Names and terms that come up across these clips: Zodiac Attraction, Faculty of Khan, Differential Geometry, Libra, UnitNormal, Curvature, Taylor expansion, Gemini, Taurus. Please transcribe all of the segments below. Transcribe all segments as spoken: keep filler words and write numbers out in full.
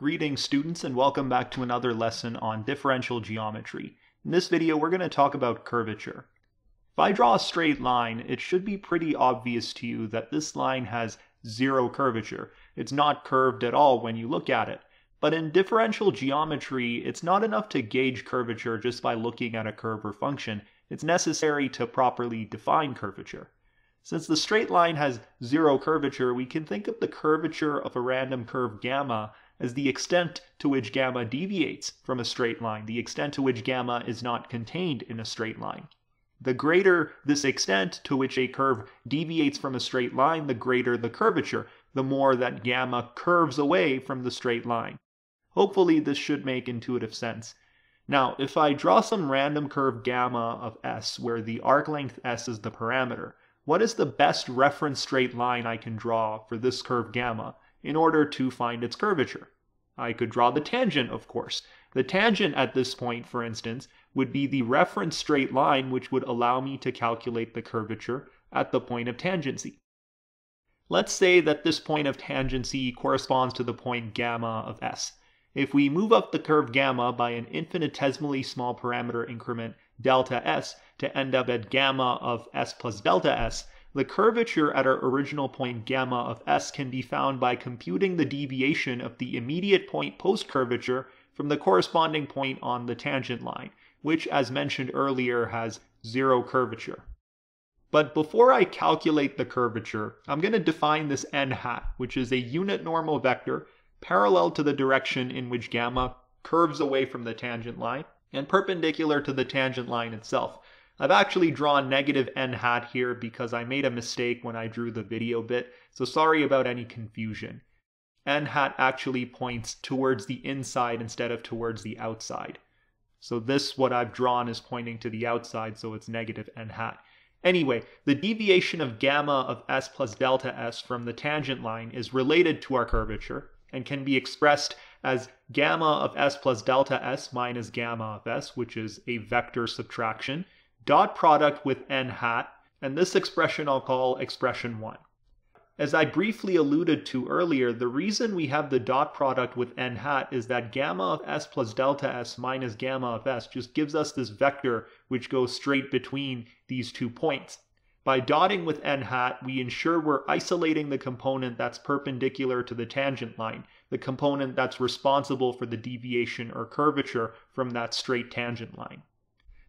Greetings students and welcome back to another lesson on differential geometry. In this video we're going to talk about curvature. If I draw a straight line, it should be pretty obvious to you that this line has zero curvature. It's not curved at all when you look at it. But in differential geometry, it's not enough to gauge curvature just by looking at a curve or function. It's necessary to properly define curvature. Since the straight line has zero curvature, we can think of the curvature of a random curve gamma as the extent to which gamma deviates from a straight line, the extent to which gamma is not contained in a straight line. The greater this extent to which a curve deviates from a straight line, the greater the curvature, the more that gamma curves away from the straight line. Hopefully this should make intuitive sense. Now, if I draw some random curve gamma of S, where the arc length S is the parameter, what is the best reference straight line I can draw for this curve gamma in order to find its curvature? I could draw the tangent, of course. The tangent at this point, for instance, would be the reference straight line which would allow me to calculate the curvature at the point of tangency. Let's say that this point of tangency corresponds to the point gamma of S. If we move up the curve gamma by an infinitesimally small parameter increment delta S to end up at gamma of S plus delta S, the curvature at our original point gamma of S can be found by computing the deviation of the immediate point post-curvature from the corresponding point on the tangent line, which, as mentioned earlier, has zero curvature. But before I calculate the curvature, I'm going to define this n hat, which is a unit normal vector parallel to the direction in which gamma curves away from the tangent line and perpendicular to the tangent line itself. I've actually drawn negative n hat here because I made a mistake when I drew the video bit, so sorry about any confusion. N hat actually points towards the inside instead of towards the outside. So this, what I've drawn, is pointing to the outside, so it's negative n hat. Anyway, the deviation of gamma of S plus delta S from the tangent line is related to our curvature and can be expressed as gamma of S plus delta S minus gamma of S, which is a vector subtraction, dot product with n hat, and this expression I'll call expression one. As I briefly alluded to earlier, the reason we have the dot product with n hat is that gamma of S plus delta S minus gamma of S just gives us this vector which goes straight between these two points. By dotting with n hat, we ensure we're isolating the component that's perpendicular to the tangent line, the component that's responsible for the deviation or curvature from that straight tangent line.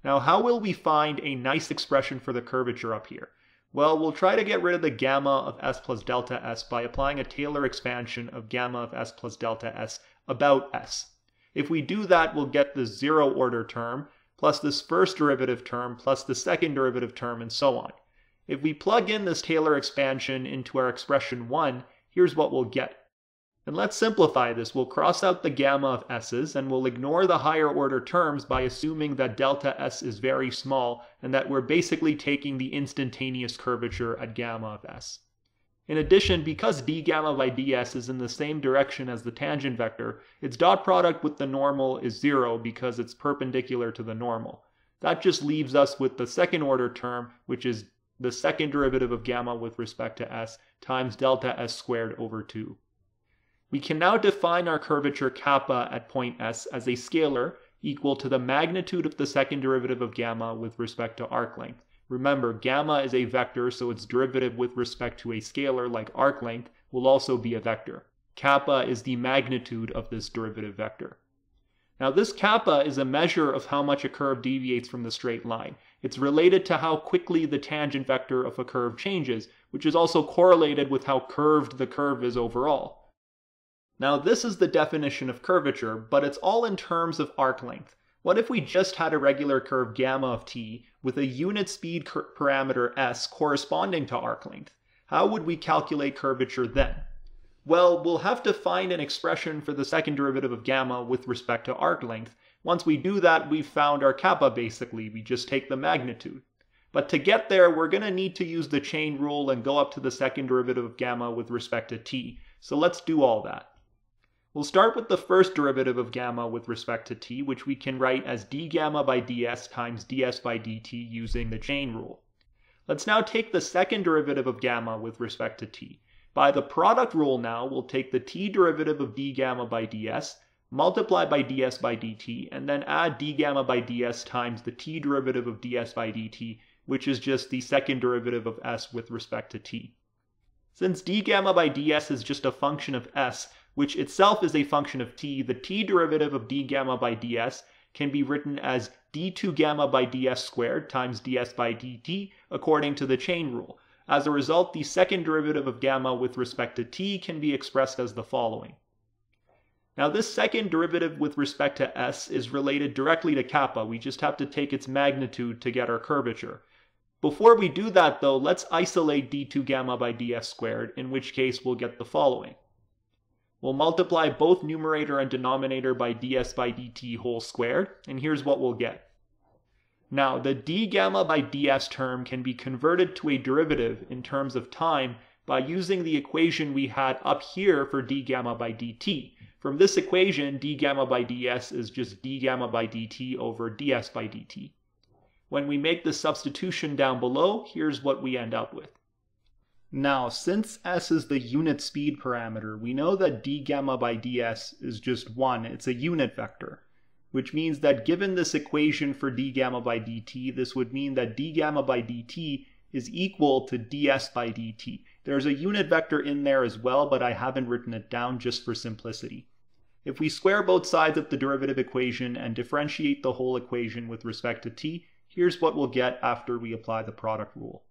Now, how will we find a nice expression for the curvature up here? Well, we'll try to get rid of the gamma of S plus delta S by applying a Taylor expansion of gamma of S plus delta S about S. If we do that, we'll get the zero order term, plus this first derivative term, plus the second derivative term, and so on. If we plug in this Taylor expansion into our expression one, here's what we'll get. And let's simplify this. We'll cross out the gamma of s's and we'll ignore the higher order terms by assuming that delta s is very small and that we're basically taking the instantaneous curvature at gamma of s. In addition, because d gamma by ds is in the same direction as the tangent vector, its dot product with the normal is zero because it's perpendicular to the normal. That just leaves us with the second order term, which is the second derivative of gamma with respect to s times delta s squared over two. We can now define our curvature kappa at point S as a scalar equal to the magnitude of the second derivative of gamma with respect to arc length. Remember, gamma is a vector, so its derivative with respect to a scalar like arc length will also be a vector. Kappa is the magnitude of this derivative vector. Now this kappa is a measure of how much a curve deviates from the straight line. It's related to how quickly the tangent vector of a curve changes, which is also correlated with how curved the curve is overall. Now this is the definition of curvature, but it's all in terms of arc length. What if we just had a regular curve gamma of t with a unit speed parameter s corresponding to arc length? How would we calculate curvature then? Well, we'll have to find an expression for the second derivative of gamma with respect to arc length. Once we do that, we've found our kappa basically. We just take the magnitude. But to get there, we're going to need to use the chain rule and go up to the second derivative of gamma with respect to t. So let's do all that. We'll start with the first derivative of gamma with respect to t, which we can write as d gamma by ds times ds by dt using the chain rule. Let's now take the second derivative of gamma with respect to t. By the product rule now, we'll take the t derivative of d gamma by ds, multiply by ds by dt, and then add d gamma by ds times the t derivative of ds by dt, which is just the second derivative of s with respect to t. Since d gamma by ds is just a function of s, which itself is a function of t, the t derivative of d gamma by ds can be written as d two gamma by ds squared times ds by dt according to the chain rule. As a result, the second derivative of gamma with respect to t can be expressed as the following. Now this second derivative with respect to s is related directly to kappa. We just have to take its magnitude to get our curvature. Before we do that though, let's isolate d two gamma by ds squared, in which case we'll get the following. We'll multiply both numerator and denominator by ds by dt whole squared, and here's what we'll get. Now, the d gamma by ds term can be converted to a derivative in terms of time by using the equation we had up here for d gamma by dt. From this equation, d gamma by ds is just d gamma by dt over ds by dt. When we make the substitution down below, here's what we end up with. Now, since s is the unit speed parameter, we know that d gamma by ds is just one, it's a unit vector, which means that given this equation for d gamma by dt, this would mean that d gamma by dt is equal to ds by dt. There's a unit vector in there as well, but I haven't written it down just for simplicity. If we square both sides of the derivative equation and differentiate the whole equation with respect to t, here's what we'll get after we apply the product rule.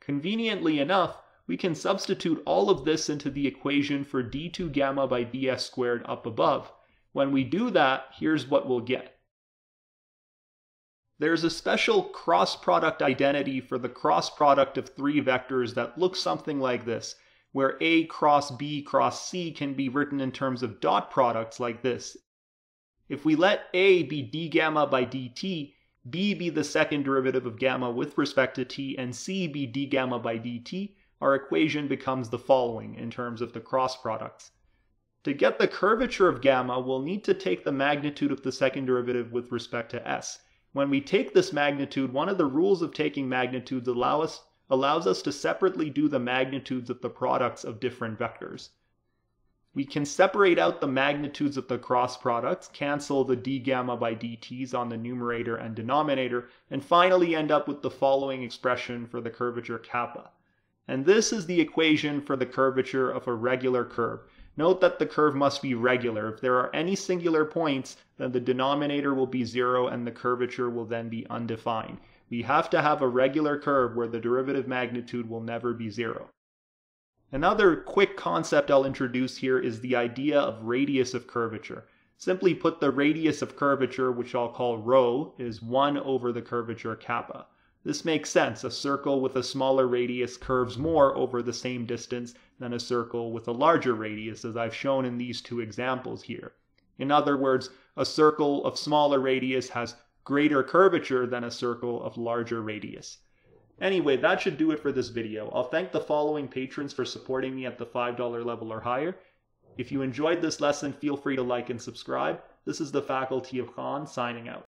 Conveniently enough, we can substitute all of this into the equation for d two gamma by ds squared up above. When we do that, here's what we'll get. There's a special cross product identity for the cross product of three vectors that looks something like this, where A cross B cross C can be written in terms of dot products like this. If we let A be d gamma by dt, B be the second derivative of gamma with respect to t, and C be d gamma by dt, our equation becomes the following in terms of the cross products. To get the curvature of gamma, we'll need to take the magnitude of the second derivative with respect to s. When we take this magnitude, one of the rules of taking magnitudes allow us, allows us to separately do the magnitudes of the products of different vectors. We can separate out the magnitudes of the cross products, cancel the d gamma by dt's on the numerator and denominator, and finally end up with the following expression for the curvature kappa. And this is the equation for the curvature of a regular curve. Note that the curve must be regular. If there are any singular points, then the denominator will be zero and the curvature will then be undefined. We have to have a regular curve where the derivative magnitude will never be zero. Another quick concept I'll introduce here is the idea of radius of curvature. Simply put, the radius of curvature, which I'll call rho, is one over the curvature kappa. This makes sense. A circle with a smaller radius curves more over the same distance than a circle with a larger radius, as I've shown in these two examples here. In other words, a circle of smaller radius has greater curvature than a circle of larger radius. Anyway, that should do it for this video. I'll thank the following patrons for supporting me at the five dollar level or higher. If you enjoyed this lesson, feel free to like and subscribe. This is the Faculty of Khan signing out.